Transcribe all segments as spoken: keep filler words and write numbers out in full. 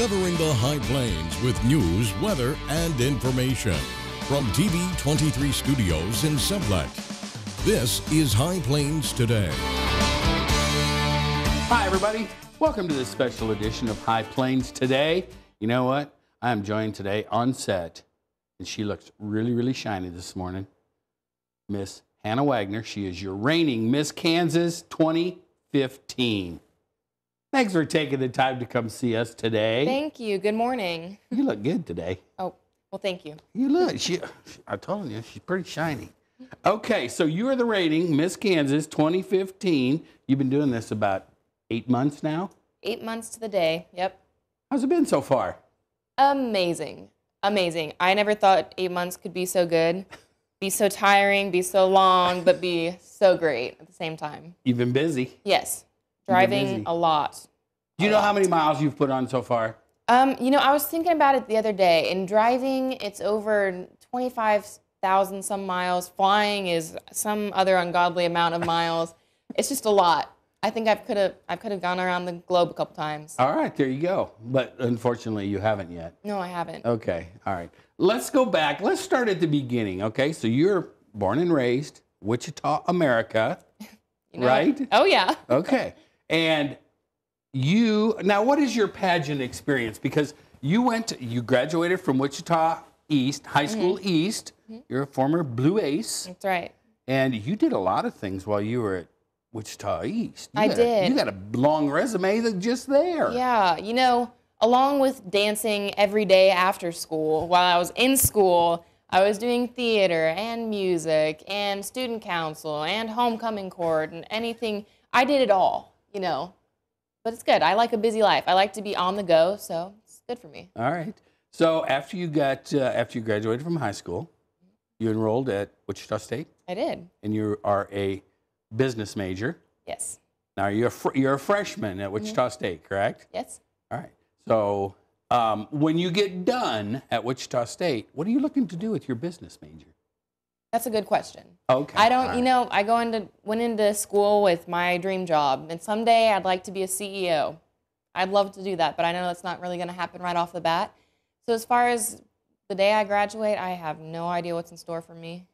Covering the High Plains with news, weather, and information. From T V twenty-three studios in Sublette, this is High Plains Today. Hi, everybody. Welcome to this special edition of High Plains Today. You know what? I am joined today on set, and she looks really, really shiny this morning. Miss Hannah Wagner. She is your reigning Miss Kansas twenty fifteen. Thanks for taking the time to come see us today. Thank you. Good morning. You look good today. Oh, well, thank you. You look. She, I'm telling you, she's pretty shiny. Okay, so you are the reigning Miss Kansas twenty fifteen. You've been doing this about eight months now? Eight months to the day, yep. How's it been so far? Amazing. Amazing. I never thought eight months could be so good, be so tiring, be so long, but be so great at the same time. You've been busy. Yes. Driving a lot. Do you know how many miles you've put on so far? Um, you know, I was thinking about it the other day. In driving, it's over twenty-five thousand some miles. Flying is some other ungodly amount of miles. It's just a lot. I think I could have I could have gone around the globe a couple times. All right, there you go. But unfortunately, you haven't yet. No, I haven't. Okay, all right. Let's go back. Let's start at the beginning, okay? So you're born and raised, Wichita, America, you know, right? Oh, yeah. Okay. And you, now what is your pageant experience? Because you went, to, you graduated from Wichita East, high school mm-hmm. East. Mm-hmm. You're a former Blue Ace. That's right. And you did a lot of things while you were at Wichita East. You I did. A, you got a long resume that's just there. Yeah, you know, along with dancing every day after school, while I was in school, I was doing theater and music and student council and homecoming court and anything. I did it all. You know, but it's good. I like a busy life. I like to be on the go, so it's good for me. All right. So after you got, uh, after you graduated from high school, you enrolled at Wichita State? I did. And you are a business major? Yes. Now, you're a, fr you're a freshman at Wichita mm-hmm. State, correct? Yes. All right. So um, when you get done at Wichita State, what are you looking to do with your business major? That's a good question. Okay. I don't, right. you know, I go into went into school with my dream job, and someday I'd like to be a C E O. I'd love to do that, but I know that's not really going to happen right off the bat. So as far as the day I graduate, I have no idea what's in store for me.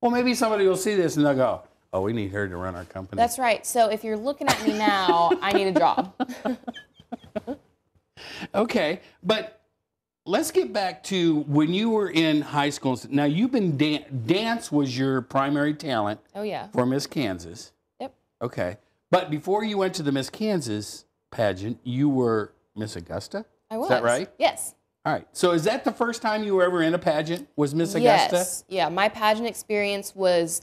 Well, maybe somebody will see this and they'll go, "Oh, we need her to run our company." That's right. So if you're looking at me now, I need a job. Okay, but let's get back to when you were in high school. Now, you've been dan dance was your primary talent. Oh, yeah. For Miss Kansas. Yep. Okay. But before you went to the Miss Kansas pageant, you were Miss Augusta? I was. Is that right? Yes. All right. So is that the first time you were ever in a pageant, was Miss Augusta? Yes. Yeah. My pageant experience was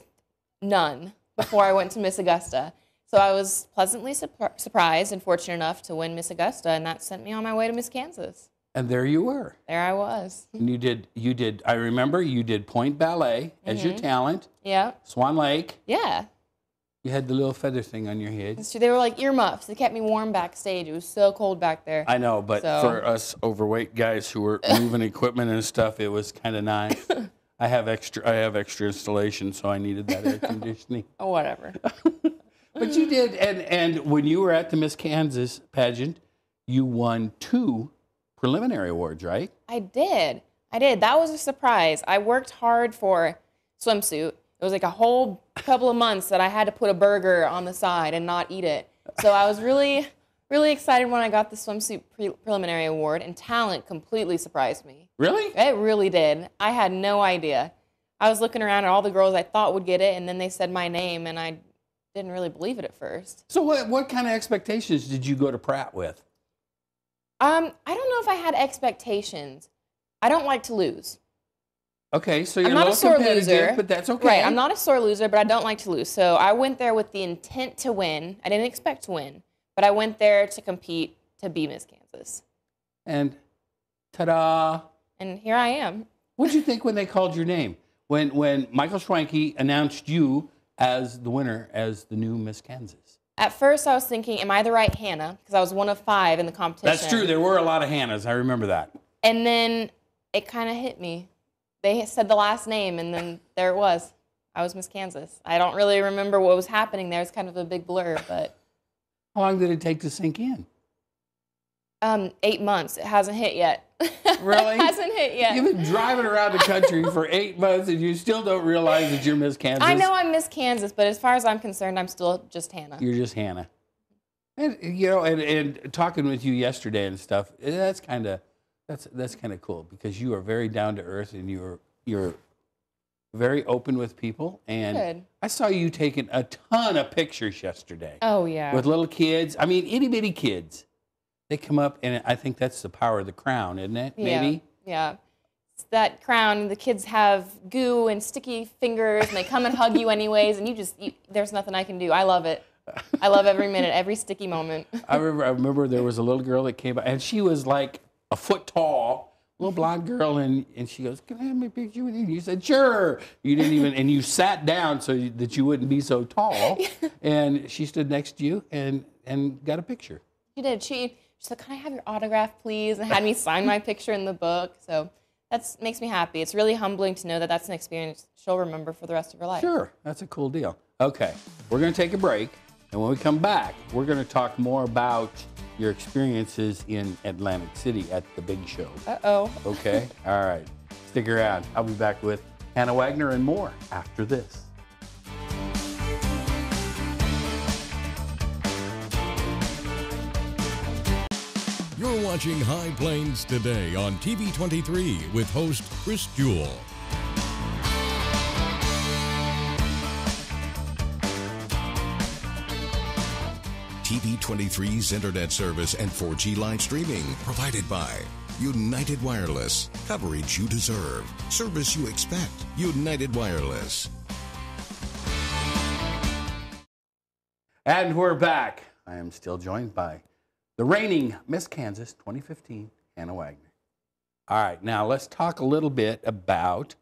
none before I went to Miss Augusta. So I was pleasantly su surprised and fortunate enough to win Miss Augusta, and that sent me on my way to Miss Kansas. And there you were. There I was. And you did, you did, I remember you did point ballet as mm-hmm. your talent. Yeah. Swan Lake. Yeah. You had the little feather thing on your head. So they were like earmuffs. They kept me warm backstage. It was so cold back there. I know, but so. for us overweight guys who were moving equipment and stuff, it was kind of nice. I have extra, I have extra installation, so I needed that air conditioning. Oh, whatever. But you did, and, and when you were at the Miss Kansas pageant, you won two preliminary awards, right? I did. I did. That was a surprise. I worked hard for swimsuit. It was like a whole couple of months that I had to put a burger on the side and not eat it. So I was really, really excited when I got the swimsuit pre preliminary award, and talent completely surprised me. Really? It really did. I had no idea. I was looking around at all the girls I thought would get it, and then they said my name, and I didn't really believe it at first. So what, what kind of expectations did you go to Pratt with? Um, I don't know if I had expectations. I don't like to lose. Okay, so you're I'm not a sore loser, but that's okay. Right, I'm not a sore loser, but I don't like to lose. So I went there with the intent to win. I didn't expect to win, but I went there to compete to be Miss Kansas. And ta-da! And here I am. What did you think when they called your name? When when Michael Schwanke announced you as the winner, as the new Miss Kansas? At first, I was thinking, am I the right Hannah? Because I was one of five in the competition. That's true. There were a lot of Hannahs. I remember that. And then it kind of hit me. They said the last name, and then there it was. I was Miss Kansas. I don't really remember what was happening there. It's kind of a big blur, but... How long did it take to sink in? Um, eight months. It hasn't hit yet. Really? It hasn't hit yet. You've been driving around the country for eight months and you still don't realize that you're Miss Kansas. I know I'm Miss Kansas, but as far as I'm concerned, I'm still just Hannah. You're just Hannah. And, you know, and, and talking with you yesterday and stuff, that's kind of that's that's kind of cool because you are very down to earth and you're you're very open with people. And good. I saw you taking a ton of pictures yesterday. Oh yeah. With little kids. I mean, itty bitty kids. They come up, and I think that's the power of the crown, isn't it? Yeah, maybe? Yeah. It's that crown, the kids have goo and sticky fingers, and they come and hug you anyways, and you just, you, there's nothing I can do. I love it. I love every minute, every sticky moment. I remember I remember there was a little girl that came by, and she was like a foot tall, little blonde girl, and, and she goes, can I have my picture with you? And you said, sure. You didn't even, and you sat down so you, that you wouldn't be so tall, and she stood next to you and, and got a picture. She did. She... She's like, can I have your autograph, please? And had me sign my picture in the book. So that makes me happy. It's really humbling to know that that's an experience she'll remember for the rest of her life. Sure. That's a cool deal. Okay. We're going to take a break. And when we come back, we're going to talk more about your experiences in Atlantic City at the big show. Uh-oh. Okay. All right. Stick around. I'll be back with Hannah Wagner and more after this. You're watching High Plains Today on T V twenty-three with host Chris Jewell. T V twenty-three's internet service and four G live streaming provided by United Wireless. Coverage you deserve. Service you expect. United Wireless. And we're back. I am still joined by the reigning Miss Kansas twenty fifteen, Hannah Wagner. All right, now let's talk a little bit about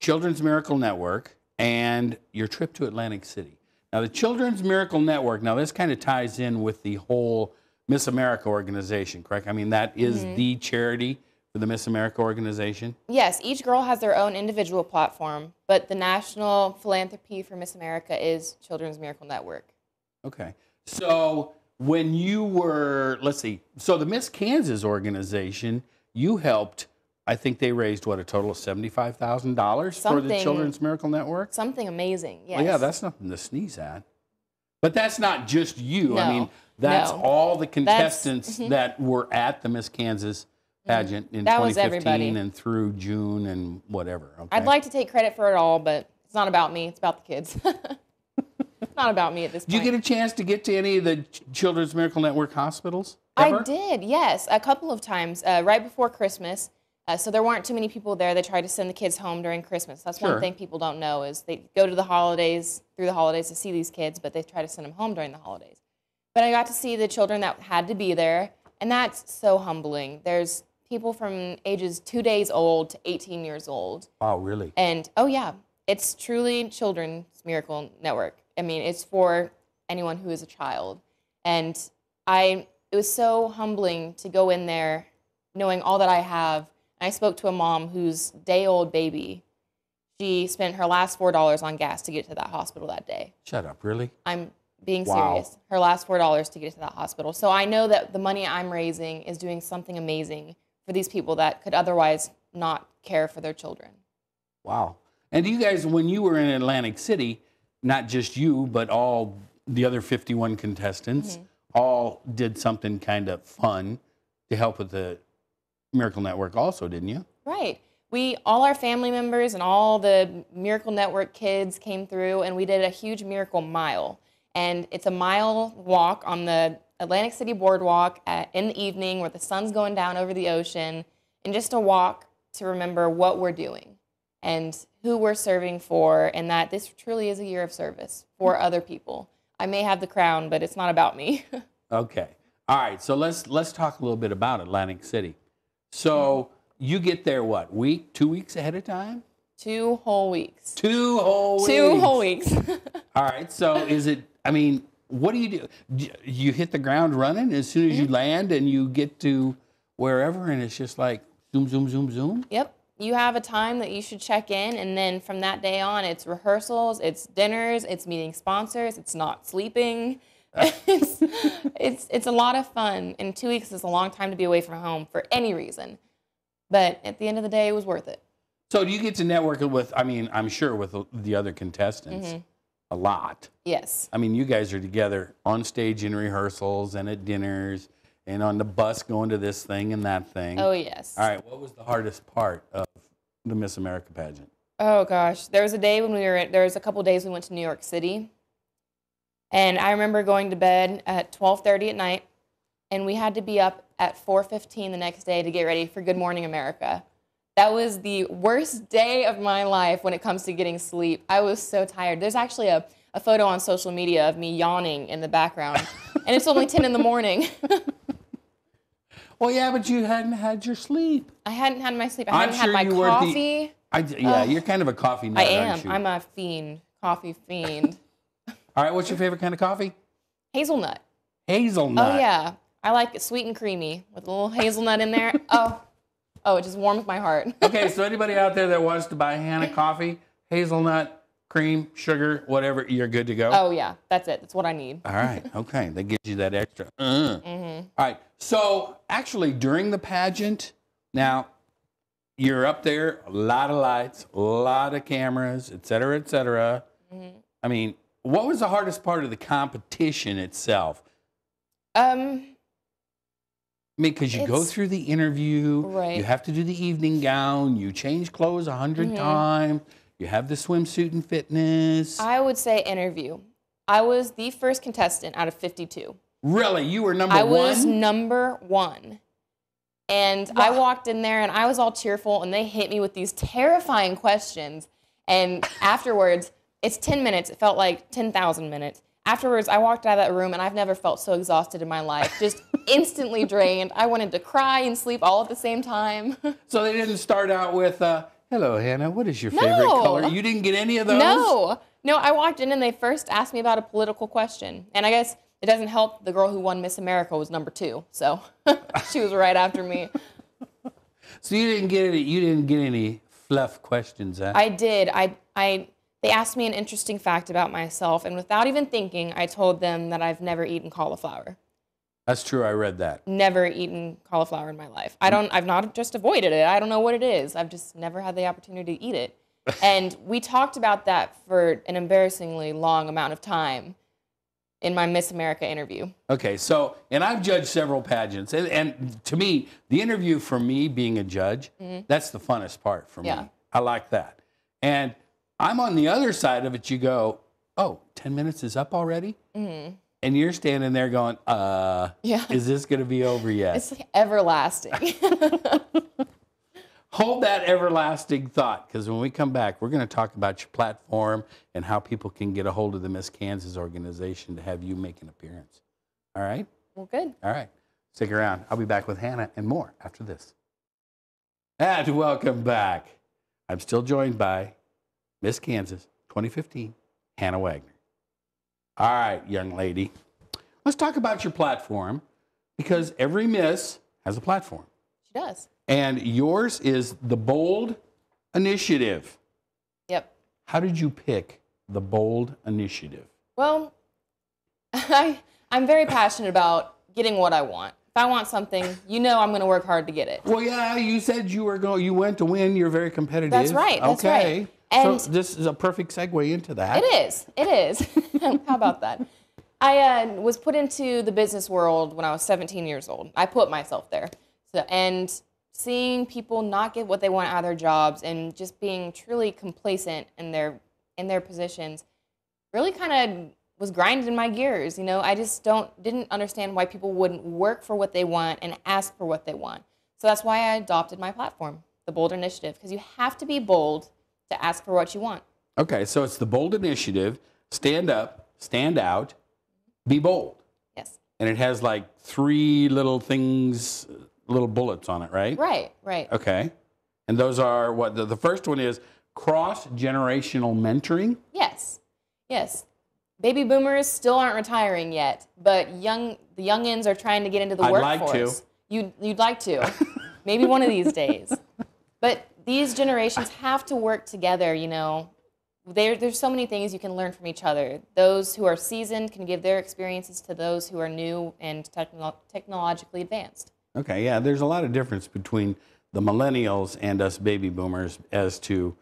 Children's Miracle Network and your trip to Atlantic City. Now, the Children's Miracle Network, now this kind of ties in with the whole Miss America organization, correct? I mean, that is mm-hmm. the charity for the Miss America organization? Yes, each girl has their own individual platform, but the national philanthropy for Miss America is Children's Miracle Network. Okay, so... When you were, let's see, so the Miss Kansas organization, you helped, I think they raised, what, a total of seventy-five thousand dollars for the Children's Miracle Network? Something amazing, yes. Well, yeah, that's nothing to sneeze at. But that's not just you. No, I mean, that's no. all the contestants mm-hmm. that were at the Miss Kansas pageant mm-hmm. in that twenty fifteen and through June and whatever. Okay? I'd like to take credit for it all, but it's not about me. It's about the kids. Not about me at this point. Did you get a chance to get to any of the Children's Miracle Network hospitals? Ever? I did, yes, a couple of times, uh, right before Christmas. Uh, so there weren't too many people there. They tried to send the kids home during Christmas. That's sure. one thing people don't know is they go to the holidays, through the holidays to see these kids, but they try to send them home during the holidays. But I got to see the children that had to be there, and that's so humbling. There's people from ages two days old to eighteen years old. Wow, really? And, oh yeah, it's truly Children's Miracle Network. I mean, it's for anyone who is a child. And I, it was so humbling to go in there knowing all that I have. And I spoke to a mom whose day-old baby, she spent her last four dollars on gas to get to that hospital that day. Shut up, really? I'm being wow. serious. Her last four dollars to get to that hospital. So I know that the money I'm raising is doing something amazing for these people that could otherwise not care for their children. Wow. And you guys, when you were in Atlantic City, not just you, but all the other fifty-one contestants mm-hmm. all did something kind of fun to help with the Miracle Network also, didn't you? Right. We, all our family members and all the Miracle Network kids came through, and we did a huge Miracle Mile. And it's a mile walk on the Atlantic City boardwalk at, in the evening where the sun's going down over the ocean, and just a walk to remember what we're doing and who we're serving for, and that this truly is a year of service for other people. I may have the crown, but it's not about me. Okay. All right, so let's let's talk a little bit about Atlantic City. So you get there, what, week, two weeks ahead of time? Two whole weeks. Two whole weeks. Two whole weeks. All right, so is it, I mean, what do you do? do? You hit the ground running as soon as you land and you get to wherever, and it's just like zoom, zoom, zoom, zoom? Yep. You have a time that you should check in, and then from that day on, it's rehearsals, it's dinners, it's meeting sponsors, it's not sleeping. it's, it's, it's a lot of fun, and two weeks is a long time to be away from home for any reason. But at the end of the day, it was worth it. So do you get to network with, I mean, I'm sure with the other contestants mm-hmm. a lot. Yes. I mean, you guys are together on stage in rehearsals and at dinners and on the bus going to this thing and that thing. Oh, yes. All right, what was the hardest part of the Miss America pageant? Oh, gosh. There was a day when we were, there was a couple days we went to New York City. And I remember going to bed at twelve thirty at night, and we had to be up at four fifteen the next day to get ready for Good Morning America. That was the worst day of my life when it comes to getting sleep. I was so tired. There's actually a, a photo on social media of me yawning in the background, and it's only ten in the morning. Well, yeah, but you hadn't had your sleep. I hadn't had my sleep. I hadn't I'm sure had my you coffee. Were the, I, yeah, Ugh. You're kind of a coffee nut, I am. Aren't you? I'm a fiend, coffee fiend. All right, what's your favorite kind of coffee? Hazelnut. Hazelnut. Oh, yeah. I like it sweet and creamy with a little hazelnut in there. Oh, oh, it just warms my heart. Okay, so anybody out there that wants to buy Hannah coffee, hazelnut, cream, sugar, whatever, you're good to go? Oh, yeah. That's it. That's what I need. All right. Okay. That gives you that extra. Uh. Mm-hmm. All right. So, actually, during the pageant, now, you're up there, a lot of lights, a lot of cameras, et cetera, et cetera. Mm-hmm. I mean... What was the hardest part of the competition itself? Um, I mean, because you go through the interview, right. You have to do the evening gown, you change clothes a hundred mm-hmm. times, you have the swimsuit and fitness. I would say interview. I was the first contestant out of fifty-two. Really? You were number I one? I was number one. And wow. I walked in there and I was all cheerful and they hit me with these terrifying questions. And afterwards... It's ten minutes. It felt like ten thousand minutes. Afterwards, I walked out of that room, and I've never felt so exhausted in my life. Just instantly drained. I wanted to cry and sleep all at the same time. So they didn't start out with, uh, hello, Hannah, what is your no. favorite color? You didn't get any of those? No. No, I walked in, and they first asked me about a political question. And I guess it doesn't help the girl who won Miss America was number two. So she was right after me. So you didn't get any, you didn't get any fluff questions, huh? I did. I... I They asked me an interesting fact about myself, and without even thinking, I told them that I've never eaten cauliflower. That's true. I read that. Never eaten cauliflower in my life. I don't. I've not just avoided it. I don't know what it is. I've just never had the opportunity to eat it. And we talked about that for an embarrassingly long amount of time in my Miss America interview. Okay. So, and I've judged several pageants, and, and to me, the interview for me being a judge, mm-hmm. that's the funnest part for yeah. me. I like that, and. I'm on the other side of it, you go, oh, ten minutes is up already? Mm-hmm. And you're standing there going, uh, yeah. is this going to be over yet? It's like everlasting. Hold that everlasting thought, because when we come back, we're going to talk about your platform and how people can get a hold of the Miss Kansas organization to have you make an appearance. All right? Well, good. All right. Stick around. I'll be back with Hannah and more after this. And welcome back. I'm still joined by... Miss Kansas, twenty fifteen, Hannah Wagner. All right, young lady. Let's talk about your platform, because every miss has a platform. She does. And yours is The Bold Initiative. Yep. How did you pick The Bold Initiative? Well, I, I'm very passionate about getting what I want. If I want something, you know I'm going to work hard to get it. Well, yeah, you said you were going. You went to win. You're very competitive. That's right. That's okay. Right. And so this is a perfect segue into that. It is. It is. How about that? I uh, was put into the business world when I was seventeen years old. I put myself there. So, and seeing people not get what they want out of their jobs and just being truly complacent in their, in their positions really kind of was grinded in my gears. You know, I just don't, didn't understand why people wouldn't work for what they want and ask for what they want. So that's why I adopted my platform, The Bold Initiative, because you have to be bold to ask for what you want. Okay, so it's The Bold Initiative, stand up, stand out, be bold. Yes. And it has like three little things, little bullets on it, right? Right, right. Okay. And those are what? The, the first one is cross-generational mentoring? Yes, yes. Baby boomers still aren't retiring yet, but young the youngins are trying to get into the I'd workforce. I'd like to. You'd, you'd like to. Maybe one of these days. But... These generations have to work together, you know, there, there's so many things you can learn from each other. Those who are seasoned can give their experiences to those who are new and techno technologically advanced. Okay, yeah, there's a lot of difference between the millennials and us baby boomers as to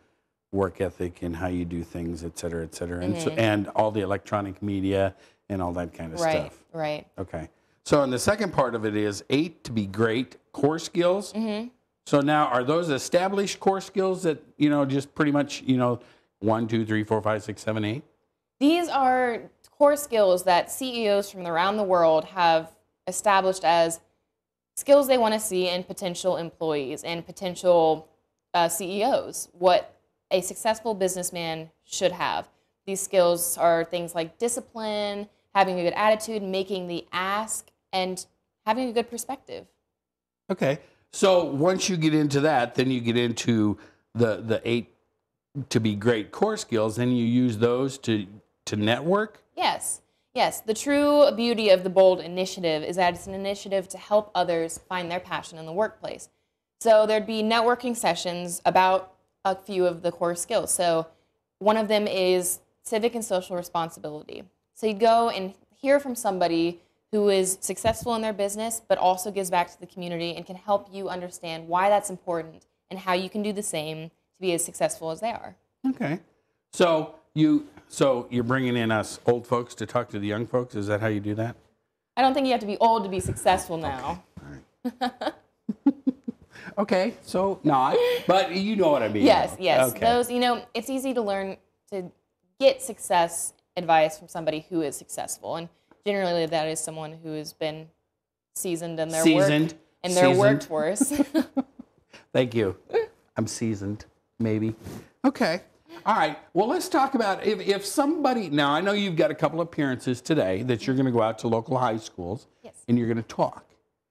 work ethic and how you do things, et cetera, et cetera, mm-hmm. and, so, and all the electronic media and all that kind of right, stuff. Right, right. Okay. So, and the second part of it is eight to be great core skills. Mm-hmm. So now, are those established core skills that, you know, just pretty much, you know, one, two, three, four, five, six, seven, eight? These are core skills that C E Os from around the world have established as skills they want to see in potential employees and potential uh, C E Os, what a successful businessman should have. These skills are things like discipline, having a good attitude, making the ask, and having a good perspective. Okay. So once you get into that, then you get into the the eight to be great core skills. Then you use those to to network. Yes, yes. The true beauty of the Bold Initiative is that it's an initiative to help others find their passion in the workplace. So there'd be networking sessions about a few of the core skills. So one of them is civic and social responsibility. So you go and hear from somebody who is successful in their business, but also gives back to the community and can help you understand why that's important and how you can do the same to be as successful as they are. Okay. So, you, so you're bringing in us old folks to talk to the young folks? Is that how you do that? I don't think you have to be old to be successful now. Okay. All right. Okay. So, not, but you know what I mean. Yes, though. Yes. Okay. Those, you know, it's easy to learn to get success advice from somebody who is successful. And generally, that is someone who has been seasoned in their seasoned, work in their seasoned. workforce. Thank you. I'm seasoned, maybe. Okay. All right. Well, let's talk about if, if somebody. Now, I know you've got a couple appearances today that you're going to go out to local high schools, yes. and you're going to talk.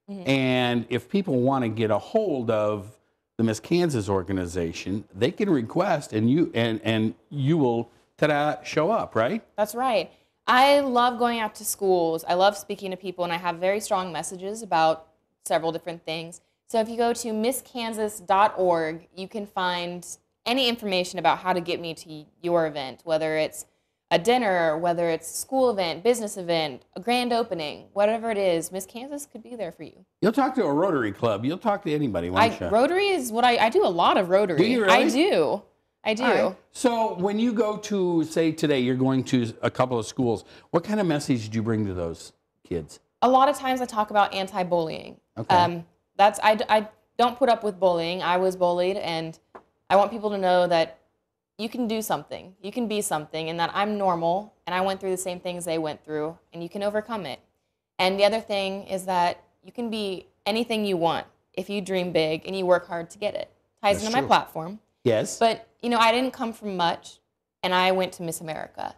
Mm-hmm. And if people want to get a hold of the Miss Kansas organization, they can request, and you and and you will ta-da, show up, right? That's right. I love going out to schools. I love speaking to people, and I have very strong messages about several different things. So if you go to Miss Kansas dot org, you can find any information about how to get me to your event, whether it's a dinner, whether it's a school event, business event, a grand opening, whatever it is, Miss Kansas could be there for you. You'll talk to a Rotary Club. You'll talk to anybody, won't I, you? Rotary is what I, I do a lot of Rotary. Do you really? I do. I do. Right. So when you go to, say today, you're going to a couple of schools, what kind of message do you bring to those kids? A lot of times I talk about anti-bullying. Okay. Um, that's, I, I don't put up with bullying. I was bullied, and I want people to know that you can do something. You can be something, and that I'm normal, and I went through the same things they went through, and you can overcome it. And the other thing is that you can be anything you want if you dream big and you work hard to get it. Ties into my platform. Yes. But, you know, I didn't come from much, and I went to Miss America.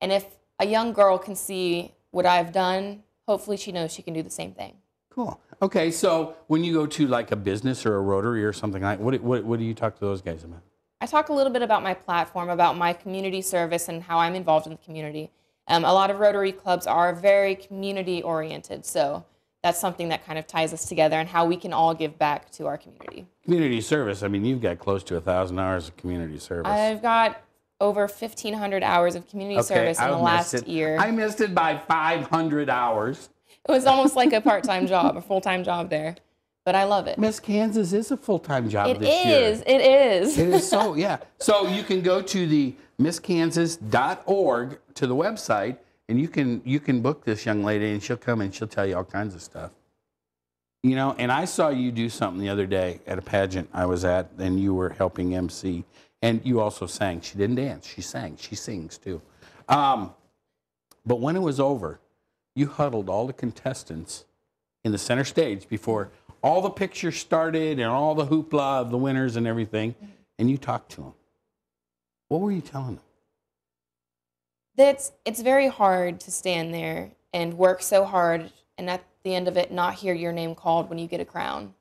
And if a young girl can see what I've done, hopefully she knows she can do the same thing. Cool. Okay, so when you go to, like, a business or a Rotary or something like that, what, what, what do you talk to those guys about? I talk a little bit about my platform, about my community service and how I'm involved in the community. Um, a lot of Rotary clubs are very community-oriented, so that's something that kind of ties us together and how we can all give back to our community. Community service, I mean, you've got close to one thousand hours of community service. I've got over fifteen hundred hours of community okay, service in I the last it. year. I missed it by five hundred hours. It was almost like a part-time job, a full-time job there, but I love it. Miss Kansas is a full-time job it this is, year. It is, it is. It is so, yeah. So you can go to the Miss Kansas dot org to the website, and you can you can book this young lady, and she'll come and she'll tell you all kinds of stuff. You know, and I saw you do something the other day at a pageant I was at, and you were helping M C. And you also sang. She didn't dance. She sang. She sings, too. Um, but when it was over, you huddled all the contestants in the center stage before all the pictures started and all the hoopla of the winners and everything, and you talked to them. What were you telling them? That's, it's very hard to stand there and work so hard and at the end of it not hear your name called when you get a crown.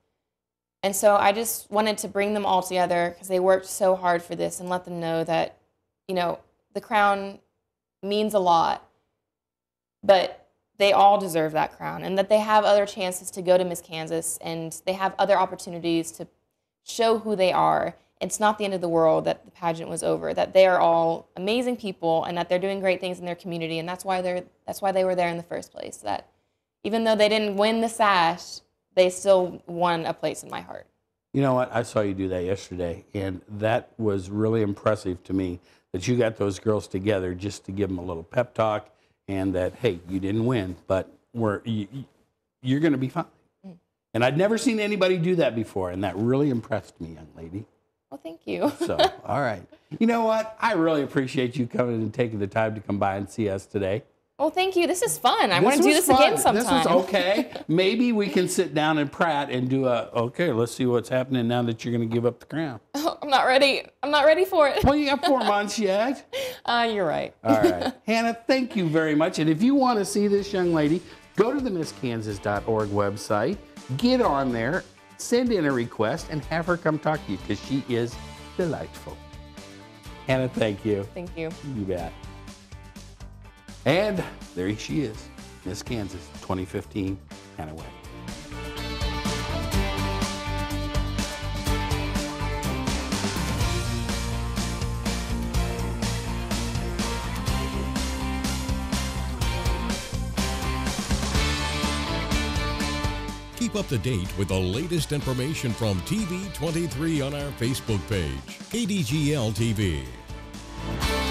And so I just wanted to bring them all together because they worked so hard for this and let them know that, you know, the crown means a lot, but they all deserve that crown and that they have other chances to go to Miss Kansas and they have other opportunities to show who they are it's not the end of the world that the pageant was over, that they are all amazing people and that they're doing great things in their community, and that's why they're that's why they were there in the first place. That even though they didn't win the sash, they still won a place in my heart. You know what? I saw you do that yesterday, and that was really impressive to me that you got those girls together just to give them a little pep talk, and that, hey, you didn't win, but we're, you, you're going to be fine. Mm. And I'd never seen anybody do that before, and that really impressed me, young lady. Well, thank you. So, all right. You know what? I really appreciate you coming and taking the time to come by and see us today. Well, thank you. This is fun. I want to do this fun. again sometime. This was okay. Maybe we can sit down in Pratt and do a, okay, let's see what's happening now that you're going to give up the crown. Oh, I'm not ready. I'm not ready for it. Well, you got four months yet. Uh, you're right. All right. Hannah, thank you very much. And if you want to see this young lady, go to the Miss Kansas dot org website, get on there, send in a request, and have her come talk to you because she is delightful. Hannah, thank you. Thank you. You bet. And there she is, Miss Kansas twenty fifteen, Hannah Wagner. Keep up to date with the latest information from T V twenty-three on our Facebook page, K D G L T V.